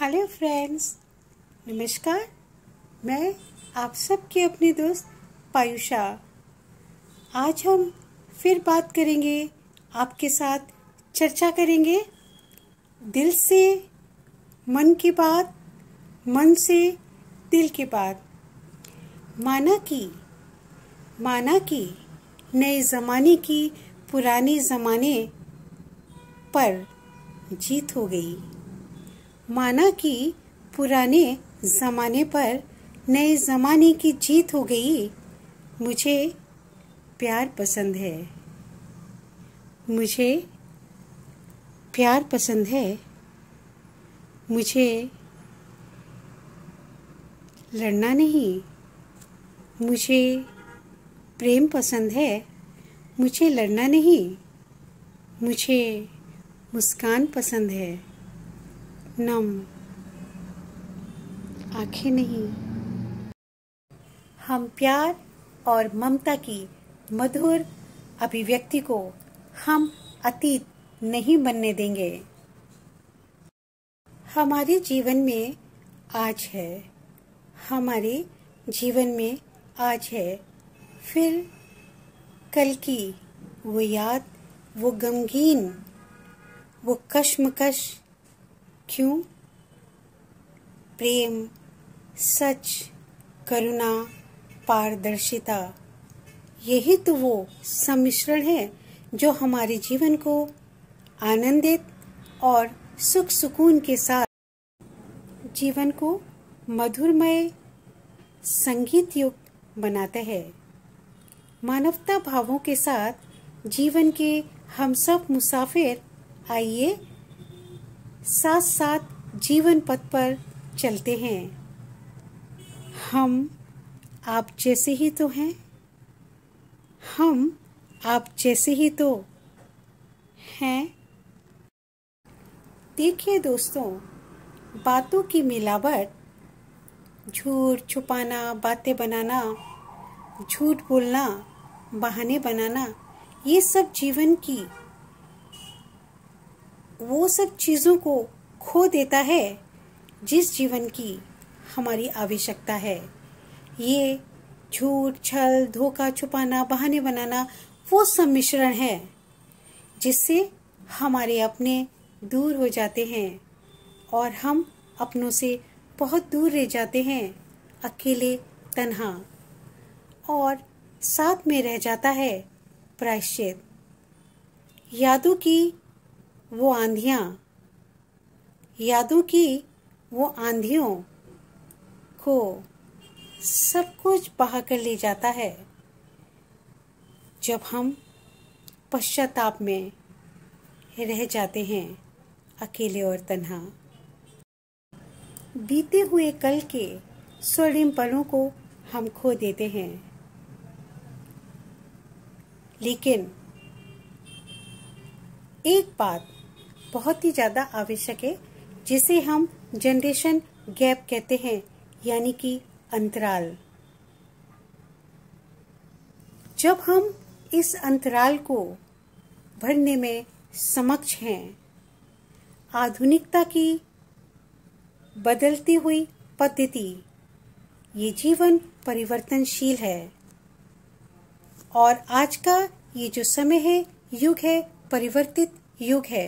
Hello friends, नमस्कार। मैं आप सबके अपने दोस्त पायुषा। आज हम फिर बात करेंगे, आपके साथ चर्चा करेंगे दिल से मन की बात, मन से दिल की बात। माना कि नए ज़माने की पुराने ज़माने पर जीत हो गई। माना कि पुराने ज़माने पर नए ज़माने की जीत हो गई। मुझे प्यार पसंद है, मुझे प्यार पसंद है, मुझे लड़ना नहीं, मुझे प्रेम पसंद है, मुझे लड़ना नहीं, मुझे मुस्कान पसंद है, नम आँखें नहीं। हम प्यार और ममता की मधुर अभिव्यक्ति को हम अतीत नहीं बनने देंगे। हमारे जीवन में आज है, हमारे जीवन में आज है, फिर कल की वो याद, वो गमगीन, वो कश्मकश क्यों? प्रेम, सच, करुणा, पारदर्शिता, यही तो वो सम्मिश्रण है जो हमारे जीवन को आनंदित और सुख सुकून के साथ, जीवन को मधुरमय संगीत युक्त बनाता है। मानवता भावों के साथ जीवन के हम सब मुसाफिर, आइए साथ साथ जीवन पथ पर चलते हैं। हम आप जैसे ही तो हैं, हम आप जैसे ही तो हैं। देखिए दोस्तों, बातों की मिलावट, झूठ छुपाना, बातें बनाना, झूठ बोलना, बहाने बनाना, ये सब जीवन की वो सब चीज़ों को खो देता है जिस जीवन की हमारी आवश्यकता है। ये झूठ, छल, धोखा, छुपाना, बहाने बनाना, वो सब मिश्रण है जिससे हमारे अपने दूर हो जाते हैं और हम अपनों से बहुत दूर रह जाते हैं, अकेले, तन्हा, और साथ में रह जाता है प्रायश्चित, यादों की वो आंधियाँ, यादों की वो आंधियों को सब कुछ बहा कर ले जाता है। जब हम पश्चाताप में रह जाते हैं, अकेले और तन्हा, बीते हुए कल के स्वर्णिम पलों को हम खो देते हैं। लेकिन एक बात बहुत ही ज़्यादा आवश्यक है, जिसे हम जनरेशन गैप कहते हैं, यानी कि अंतराल। जब हम इस अंतराल को भरने में समक्ष हैं, आधुनिकता की बदलती हुई पद्धति, ये जीवन परिवर्तनशील है और आज का ये जो समय है, युग है, परिवर्तित युग है।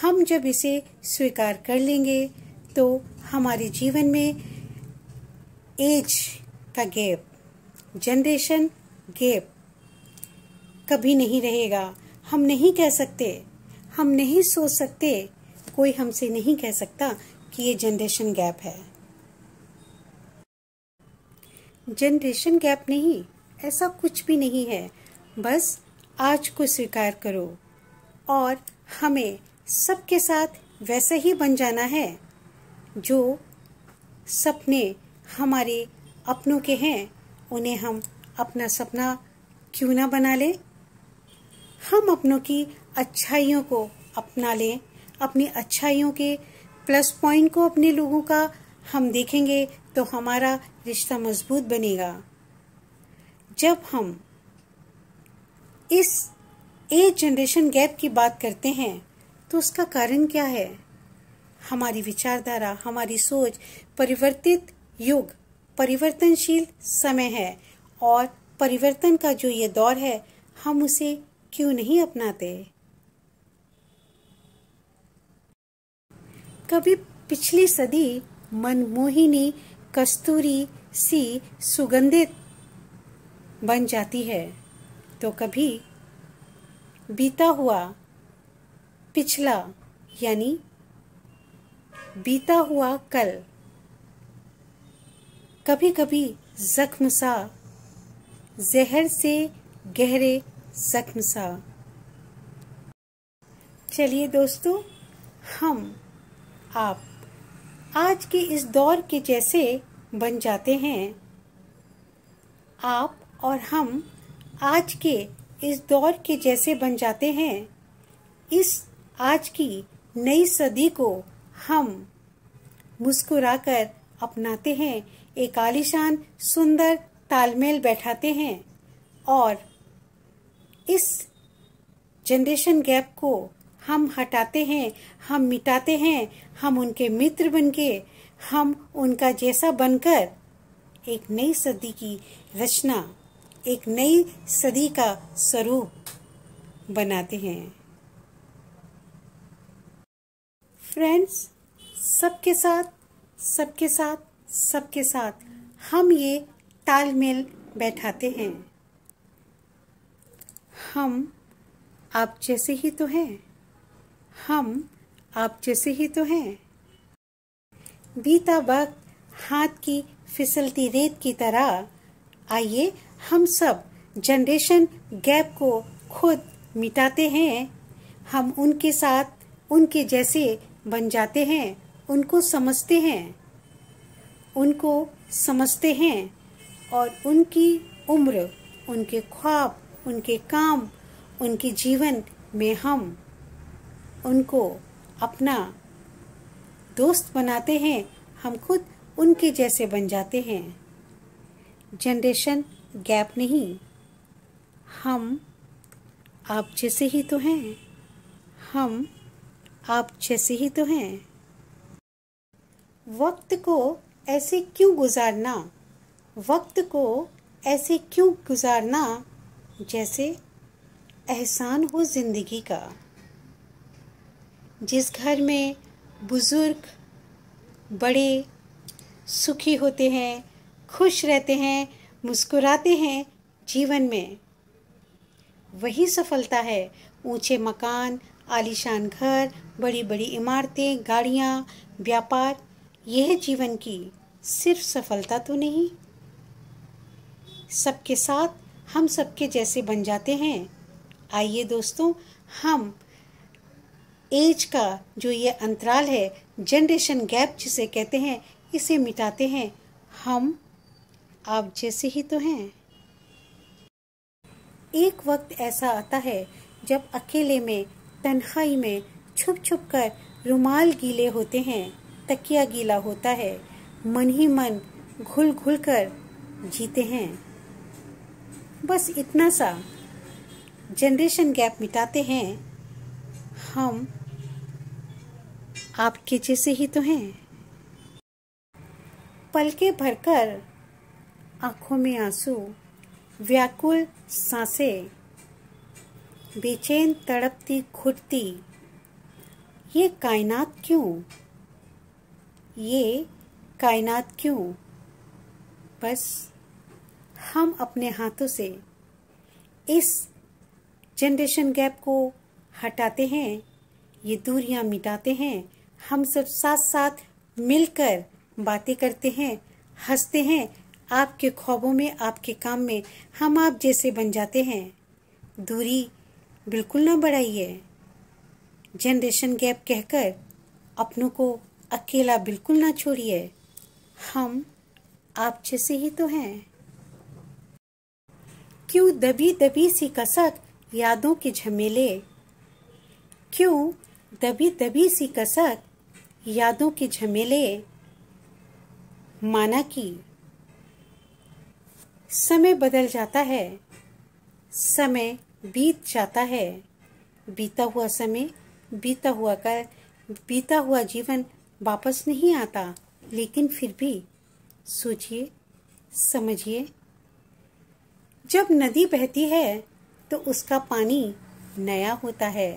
हम जब इसे स्वीकार कर लेंगे तो हमारे जीवन में एज का गैप, जनरेशन गैप कभी नहीं रहेगा। हम नहीं कह सकते, हम नहीं सोच सकते, कोई हमसे नहीं कह सकता कि ये जनरेशन गैप है। जनरेशन गैप नहीं, ऐसा कुछ भी नहीं है। बस आज को स्वीकार करो और हमें सबके साथ वैसे ही बन जाना है जो सपने हमारे अपनों के हैं। उन्हें हम अपना सपना क्यों ना बना लें। हम अपनों की अच्छाइयों को अपना लें, अपनी अच्छाइयों के प्लस पॉइंट को अपने लोगों का हम देखेंगे तो हमारा रिश्ता मजबूत बनेगा। जब हम इस एज जनरेशन गैप की बात करते हैं तो उसका कारण क्या है? हमारी विचारधारा, हमारी सोच परिवर्तित युग, परिवर्तनशील समय है और परिवर्तन का जो ये दौर है हम उसे क्यों नहीं अपनाते। कभी पिछली सदी मनमोहिनी कस्तूरी सी सुगंधित बन जाती है तो कभी बीता हुआ पिछला यानी बीता हुआ कल कभी कभी जख्म सा, जहर से गहरे जख्म सा। चलिए दोस्तों, हम आप आज के इस दौर के जैसे बन जाते हैं। आप और हम आज के इस दौर के जैसे बन जाते हैं। इस आज की नई सदी को हम मुस्कुराकर अपनाते हैं, एक आलीशान सुंदर तालमेल बैठाते हैं और इस जनरेशन गैप को हम हटाते हैं, हम मिटाते हैं, हम उनके मित्र बनके, हम उनका जैसा बनकर एक नई सदी की रचना, एक नई सदी का स्वरूप बनाते हैं। फ्रेंड्स, सबके साथ सबके साथ सबके साथ हम ये तालमेल बैठाते हैं। हम आप जैसे ही तो हैं, हम आप जैसे ही तो हैं। बीता वक्त हाथ की फिसलती रेत की तरह। आइए हम सब जनरेशन गैप को खुद मिटाते हैं, हम उनके साथ उनके जैसे बन जाते हैं, उनको समझते हैं, उनको समझते हैं और उनकी उम्र, उनके ख्वाब, उनके काम, उनके जीवन में हम उनको अपना दोस्त बनाते हैं, हम खुद उनके जैसे बन जाते हैं। जनरेशन गैप नहीं, हम आप जैसे ही तो हैं, हम आप जैसे ही तो हैं। वक्त को ऐसे क्यों गुजारना, वक्त को ऐसे क्यों गुजारना जैसे एहसान हो जिंदगी का। जिस घर में बुजुर्ग बड़े सुखी होते हैं, खुश रहते हैं, मुस्कुराते हैं जीवन में, वही सफलता है। ऊंचे मकान, आलीशान घर, बड़ी बड़ी इमारतें, गाड़ियाँ, व्यापार, यह जीवन की सिर्फ सफलता तो नहीं। सबके साथ हम सबके जैसे बन जाते हैं। आइए दोस्तों, हम एज का जो ये अंतराल है, जनरेशन गैप जिसे कहते हैं, इसे मिटाते हैं। हम आप जैसे ही तो हैं। एक वक्त ऐसा आता है जब अकेले में, तन्हाई में छुप छुप कर रुमाल गीले होते हैं, तकिया गीला होता है, मन ही मन घुल घुल कर जीते हैं। बस इतना सा जनरेशन गैप मिटाते हैं। हम आपके जैसे ही तो हैं। पलके भरकर आंखों में आंसू, व्याकुल सांसें, बेचैन तड़पती घुटती, ये कायनात क्यों, ये कायनात क्यों। बस हम अपने हाथों से इस जनरेशन गैप को हटाते हैं, ये दूरियां मिटाते हैं। हम सब साथ साथ मिलकर बातें करते हैं, हंसते हैं, आपके ख्वाबों में, आपके काम में हम आप जैसे बन जाते हैं। दूरी बिल्कुल ना बढ़ाइए। जनरेशन गैप कहकर अपनों को अकेला बिल्कुल ना छोड़िए। हम आप जैसे ही तो हैं। क्यों दबी दबी सी कसक यादों के झमेले, क्यों दबी दबी सी कसक यादों के झमेले। माना कि समय बदल जाता है, समय बीत जाता है, बीता हुआ समय, बीता हुआ कल, बीता हुआ जीवन वापस नहीं आता। लेकिन फिर भी सोचिए, समझिए, जब नदी बहती है तो उसका पानी नया होता है,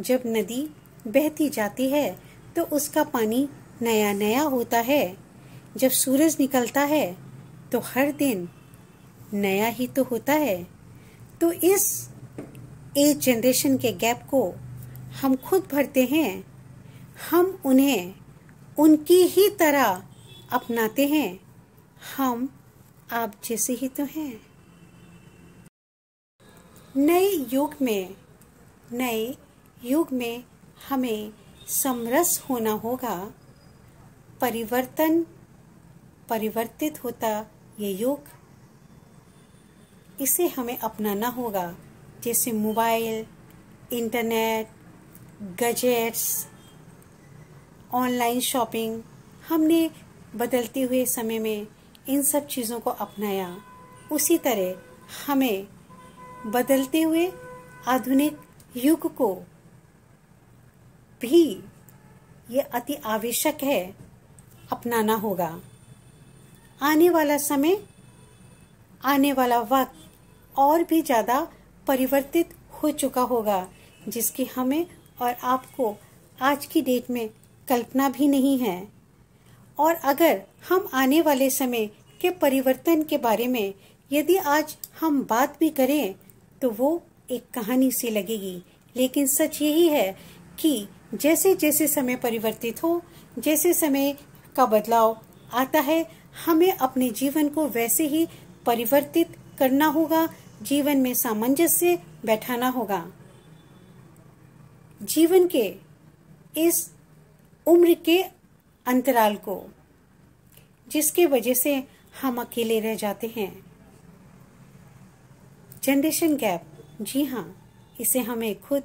जब नदी बहती जाती है तो उसका पानी नया नया होता है, जब सूरज निकलता है तो हर दिन नया ही तो होता है। तो इस एज जनरेशन के गैप को हम खुद भरते हैं, हम उन्हें उनकी ही तरह अपनाते हैं, हम आप जैसे ही तो हैं। नए युग में हमें समरस होना होगा। परिवर्तन परिवर्तित होता ये युग, इसे हमें अपनाना होगा। जैसे mobile, internet, gadgets, online shopping, हमने बदलते हुए समय में इन सब चीज़ों को अपनाया। उसी तरह हमें बदलते हुए आधुनिक युग को भी ये अति आवश्यक है अपनाना होगा। आने वाला समय, आने वाला वक्त और भी ज़्यादा परिवर्तित हो चुका होगा, जिसकी हमें और आपको आज की डेट में कल्पना भी नहीं है। और अगर हम आने वाले समय के परिवर्तन के बारे में यदि आज हम बात भी करें तो वो एक कहानी सी लगेगी, लेकिन सच यही है कि जैसे जैसे समय परिवर्तित हो, जैसे समय का बदलाव आता है, हमें अपने जीवन को वैसे ही परिवर्तित करना होगा, जीवन में सामंजस्य बैठाना होगा। जीवन के इस उम्र के अंतराल को, जिसके वजह से हम अकेले रह जाते हैं, जनरेशन गैप, जी हाँ, इसे हमें खुद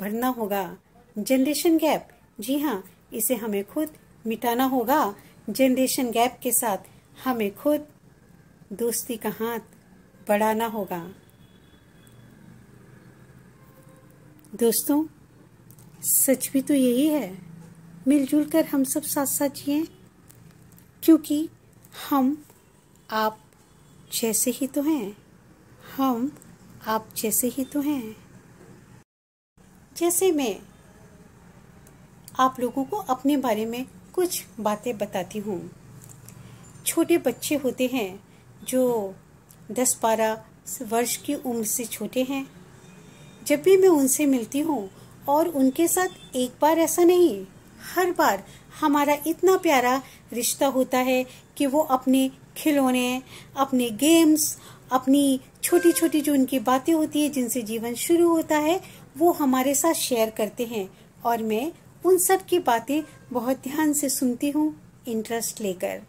भरना होगा। जनरेशन गैप, जी हाँ, इसे हमें खुद मिटाना होगा। जनरेशन गैप के साथ हमें खुद दोस्ती का हाथ बढ़ाना होगा। दोस्तों, सच भी तो यही है, मिलजुल कर हम सब साथ साथ जिए, क्योंकि हम आप जैसे ही तो हैं, हम आप जैसे ही तो हैं। जैसे मैं आप लोगों को अपने बारे में कुछ बातें बताती हूँ। छोटे बच्चे होते हैं जो 10-12 वर्ष की उम्र से छोटे हैं। जब भी मैं उनसे मिलती हूँ, और उनके साथ एक बार ऐसा नहीं, हर बार हमारा इतना प्यारा रिश्ता होता है कि वो अपने खिलौने, अपने गेम्स, अपनी छोटी छोटी जो उनकी बातें होती है जिनसे जीवन शुरू होता है, वो हमारे साथ शेयर करते हैं। और मैं उन सब की बातें बहुत ध्यान से सुनती हूँ, इंटरेस्ट लेकर,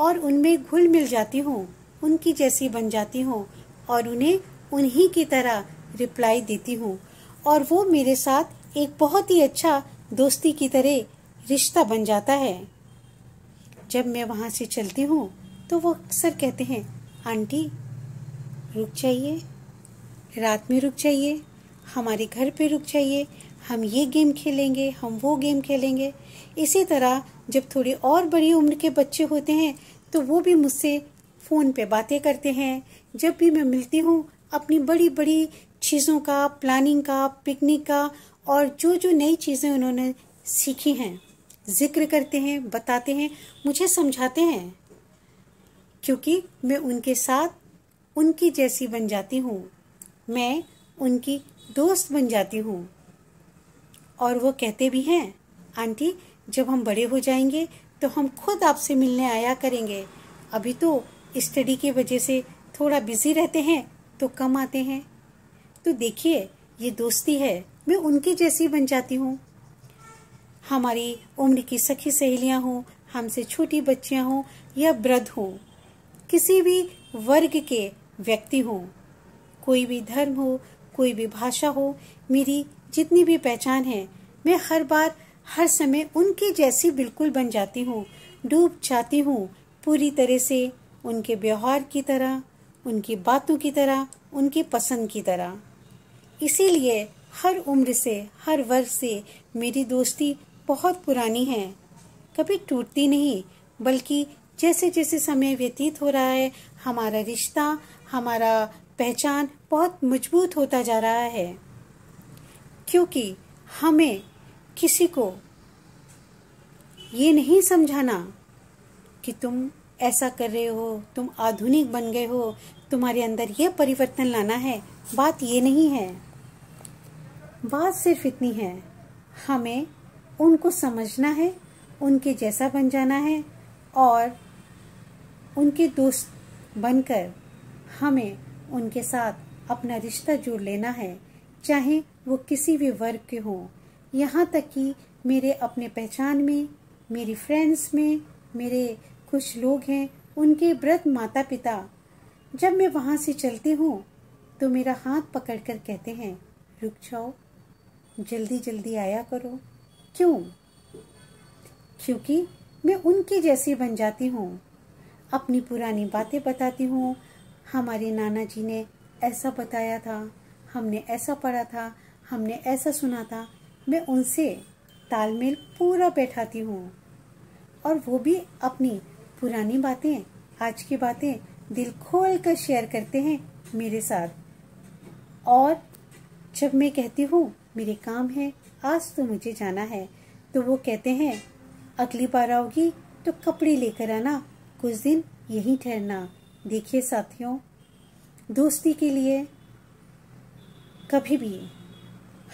और उनमें घुल मिल जाती हूँ, उनकी जैसी बन जाती हूँ, और उन्हें उन्हीं की तरह रिप्लाई देती हूँ। और वो मेरे साथ एक बहुत ही अच्छा दोस्ती की तरह रिश्ता बन जाता है। जब मैं वहाँ से चलती हूँ तो वो अक्सर कहते हैं, आंटी रुक जाइए, रात में रुक जाइए, हमारे घर पे रुक जाइए, हम ये गेम खेलेंगे, हम वो गेम खेलेंगे। इसी तरह जब थोड़ी और बड़ी उम्र के बच्चे होते हैं तो वो भी मुझसे फ़ोन पे बातें करते हैं। जब भी मैं मिलती हूँ, अपनी बड़ी बड़ी चीज़ों का, प्लानिंग का, पिकनिक का, और जो जो नई चीज़ें उन्होंने सीखी हैं, जिक्र करते हैं, बताते हैं, मुझे समझाते हैं, क्योंकि मैं उनके साथ उनकी जैसी बन जाती हूँ, मैं उनकी दोस्त बन जाती हूँ। और वो कहते भी हैं, आंटी जब हम बड़े हो जाएंगे तो हम खुद आपसे मिलने आया करेंगे, अभी तो स्टडी की वजह से थोड़ा बिजी रहते हैं तो कम आते हैं। तो देखिए, ये दोस्ती है, मैं उनकी जैसी बन जाती हूँ। हमारी उम्र की सखी सहेलियाँ हों, हमसे छोटी बच्चियाँ हों या वृद्ध हों, किसी भी वर्ग के व्यक्ति हों, कोई भी धर्म हो, कोई भी भाषा हो, मेरी जितनी भी पहचान है, मैं हर बार हर समय उनकी जैसी बिल्कुल बन जाती हूँ, डूब जाती हूँ पूरी तरह से उनके व्यवहार की तरह, उनकी बातों की तरह, उनकी पसंद की तरह। इसीलिए हर उम्र से, हर वर्ग से मेरी दोस्ती बहुत पुरानी है, कभी टूटती नहीं, बल्कि जैसे जैसे समय व्यतीत हो रहा है हमारा रिश्ता, हमारा पहचान बहुत मजबूत होता जा रहा है, क्योंकि हमें किसी को ये नहीं समझाना कि तुम ऐसा कर रहे हो, तुम आधुनिक बन गए हो, तुम्हारे अंदर ये परिवर्तन लाना है। बात ये नहीं है, बात सिर्फ इतनी है, हमें उनको समझना है, उनके जैसा बन जाना है और उनके दोस्त बनकर हमें उनके साथ अपना रिश्ता जोड़ लेना है, चाहे वो किसी भी वर्ग के हों। यहाँ तक कि मेरे अपने पहचान में, मेरी फ्रेंड्स में मेरे कुछ लोग हैं, उनके वृद्ध माता पिता, जब मैं वहाँ से चलती हूँ तो मेरा हाथ पकड़कर कहते हैं, रुक जाओ, जल्दी जल्दी आया करो। क्यों? क्योंकि मैं उनकी जैसी बन जाती हूँ, अपनी पुरानी बातें बताती हूँ, हमारे नाना जी ने ऐसा बताया था, हमने ऐसा पढ़ा था, हमने ऐसा सुना था। मैं उनसे तालमेल पूरा बैठाती हूँ और वो भी अपनी पुरानी बातें, आज की बातें दिल खोल कर शेयर करते हैं मेरे साथ। और जब मैं कहती हूँ मेरे काम है, आज तो मुझे जाना है, तो वो कहते हैं अगली बार आओगी तो कपड़े लेकर आना, कुछ दिन यहीं ठहरना। देखिए साथियों, दोस्ती के लिए कभी भी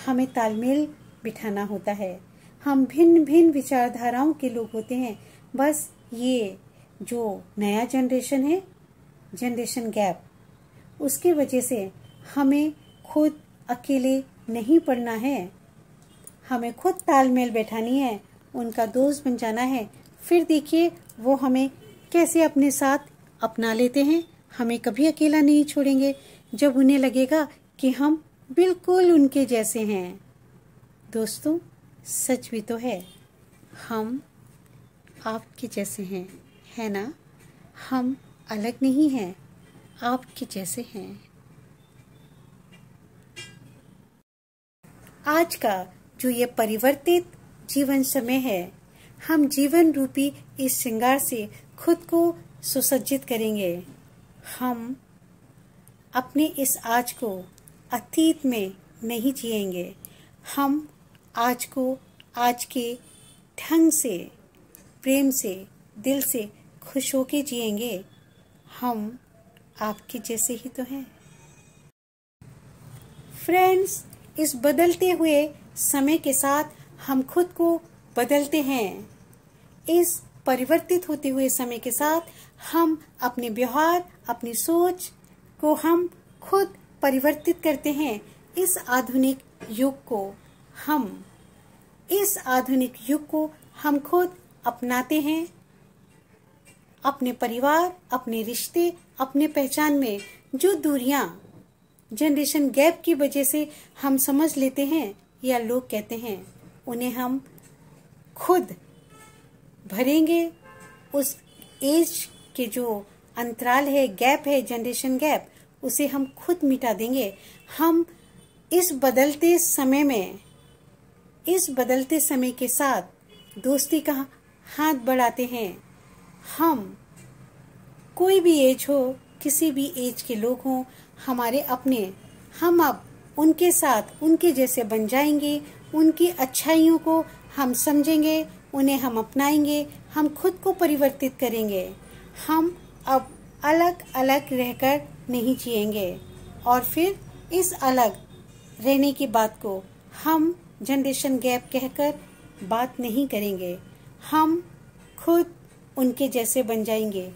हमें तालमेल बिठाना होता है। हम भिन्न भिन्न विचारधाराओं के लोग होते हैं। बस ये जो नया जनरेशन है, जनरेशन गैप, उसकी वजह से हमें खुद अकेले नहीं पड़ना है, हमें खुद तालमेल बैठानी है, उनका दोस्त बन जाना है। फिर देखिए वो हमें कैसे अपने साथ अपना लेते हैं, हमें कभी अकेला नहीं छोड़ेंगे। जब उन्हें लगेगा कि हम बिल्कुल उनके जैसे हैं। दोस्तों, सच भी तो है, हम आपके जैसे हैं, है ना? हम अलग नहीं हैं, आपके जैसे हैं। आज का जो ये परिवर्तित जीवन समय है, हम जीवन रूपी इस श्रृंगार से खुद को सुसज्जित करेंगे। हम अपने इस आज को अतीत में नहीं जिएंगे, हम आज को आज के ढंग से, प्रेम से, दिल से खुश होके जिएंगे। हम आपके जैसे ही तो हैं। फ्रेंड्स, इस बदलते हुए समय के साथ हम खुद को बदलते हैं। इस परिवर्तित होते हुए समय के साथ हम अपने व्यवहार, अपनी सोच को हम खुद परिवर्तित करते हैं। इस आधुनिक युग को हम खुद अपनाते हैं, अपने परिवार, अपने रिश्ते, अपने पहचान में जो दूरियां जनरेशन गैप की वजह से हम समझ लेते हैं या लोग कहते हैं, उन्हें हम खुद भरेंगे। उस एज के जो अंतराल है, गैप है, जनरेशन गैप, उसे हम खुद मिटा देंगे। हम इस बदलते समय में, इस बदलते समय के साथ दोस्ती का हाथ बढ़ाते हैं। हम कोई भी एज हो, किसी भी एज के लोग हों, हमारे अपने, हम अब उनके साथ उनके जैसे बन जाएंगे। उनकी अच्छाइयों को हम समझेंगे, उन्हें हम अपनाएंगे, हम खुद को परिवर्तित करेंगे। हम अब अलग अलग रहकर नहीं जिएंगे। और फिर इस अलग रहने की बात को हम जनरेशन गैप कहकर बात नहीं करेंगे। हम खुद उनके जैसे बन जाएंगे,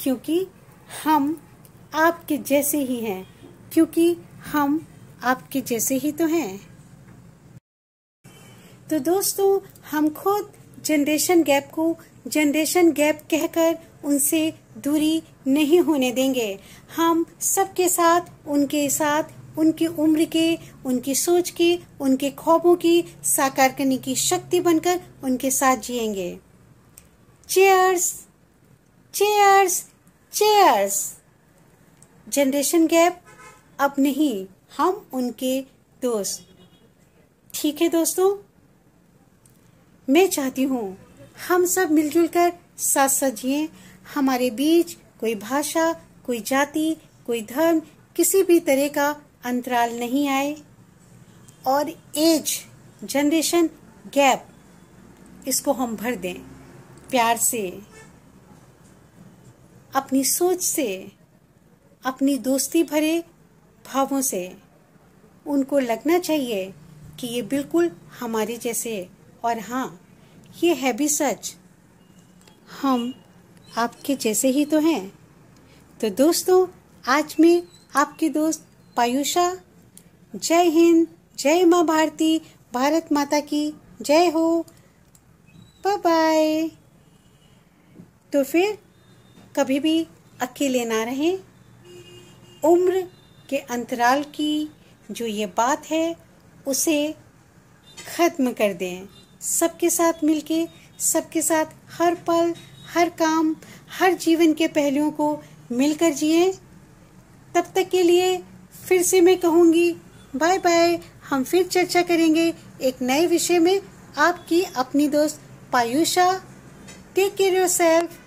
क्योंकि हम आपके जैसे ही हैं, क्योंकि हम आपके जैसे ही तो हैं। तो दोस्तों, हम खुद जनरेशन गैप को जनरेशन गैप कहकर उनसे दूरी नहीं होने देंगे। हम सबके साथ, उनके साथ, उनकी उम्र के, उनकी सोच के, उनके ख्वाबों की साकार करने की शक्ति बनकर उनके साथ जिएंगे। Cheers, cheers, cheers. Generation gap अब नहीं, हम उनके दोस्त। ठीक है दोस्तों, मैं चाहती हूँ हम सब मिलजुल कर साथ साथ जिए। हमारे बीच कोई भाषा, कोई जाति, कोई धर्म, किसी भी तरह का अंतराल नहीं आए। और एज, जनरेशन गैप, इसको हम भर दें प्यार से, अपनी सोच से, अपनी दोस्ती भरे भावों से। उनको लगना चाहिए कि ये बिल्कुल हमारे जैसे। और हाँ, ये है भी सच, हम आपके जैसे ही तो हैं। तो दोस्तों, आज मैं आपकी दोस्त पायुषा, जय हिंद, जय माँ भारती, भारत माता की जय हो, बाय बाय। तो फिर कभी भी अकेले ना रहें। उम्र के अंतराल की जो ये बात है, उसे ख़त्म कर दें। सबके साथ मिलके, सबके साथ हर पल, हर काम, हर जीवन के पहलुओं को मिलकर जिए। तब तक के लिए फिर से मैं कहूँगी बाय बाय। हम फिर चर्चा करेंगे एक नए विषय में। आपकी अपनी दोस्त पायुषा। Take care yourself.